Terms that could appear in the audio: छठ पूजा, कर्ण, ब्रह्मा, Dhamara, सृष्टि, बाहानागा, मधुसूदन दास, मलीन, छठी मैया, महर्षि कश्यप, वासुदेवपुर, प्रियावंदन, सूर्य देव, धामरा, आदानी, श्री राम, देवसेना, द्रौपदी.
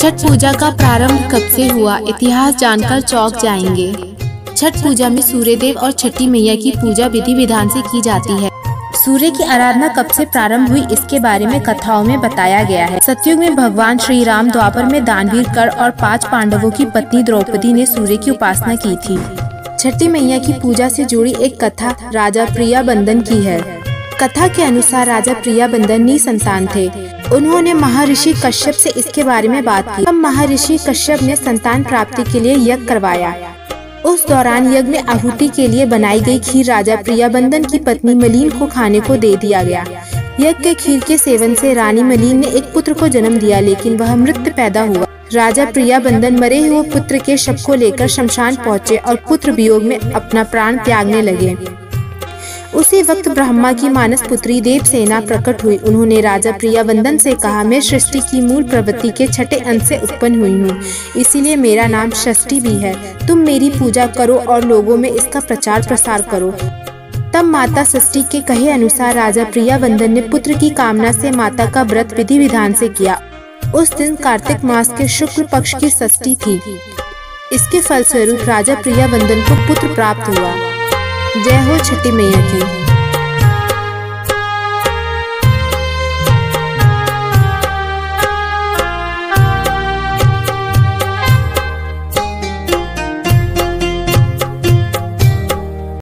छठ पूजा का प्रारंभ कब से हुआ, इतिहास जानकर चौंक जाएंगे। छठ पूजा में सूर्य देव और छठी मैया की पूजा विधि विधान से की जाती है। सूर्य की आराधना कब से प्रारंभ हुई, इसके बारे में कथाओं में बताया गया है। सतयुग में भगवान श्री राम, द्वापर में दानवीर कर्ण और 5 पांडवों की पत्नी द्रौपदी ने सूर्य की उपासना की थी। छठी मैया की पूजा से जुड़ी एक कथा राजा प्रियावंदन की है। कथा के अनुसार राजा प्रियावंदन निसंतान थे। उन्होंने महर्षि कश्यप से इसके बारे में बात की। तब महर्षि कश्यप ने संतान प्राप्ति के लिए यज्ञ करवाया। उस दौरान यज्ञ में आहुति के लिए बनाई गई खीर राजा प्रियावंदन की पत्नी मलीन को खाने को दे दिया गया। यज्ञ के खीर के सेवन से रानी मलीन ने एक पुत्र को जन्म दिया, लेकिन वह मृत पैदा हुआ। राजा प्रियावंदन मरे हुए पुत्र के शव को लेकर शमशान पहुँचे और पुत्र वियोग में अपना प्राण त्यागने लगे। उसी वक्त ब्रह्मा की मानस पुत्री देवसेना प्रकट हुई। उन्होंने राजा प्रियावंदन से कहा, मैं सृष्टि की मूल प्रवृत्ति के छठे अंश से उत्पन्न हुई हूँ, इसीलिए मेरा नाम सृष्टि भी है। तुम मेरी पूजा करो और लोगों में इसका प्रचार प्रसार करो। तब माता सृष्टि के कहे अनुसार राजा प्रियावंदन ने पुत्र की कामना से माता का व्रत विधि विधान से किया। उस दिन कार्तिक मास के शुक्ल पक्ष की षष्ठी थी। इसके फलस्वरूप राजा प्रियावंदन को पुत्र प्राप्त हुआ। जय हो छठी मैया की।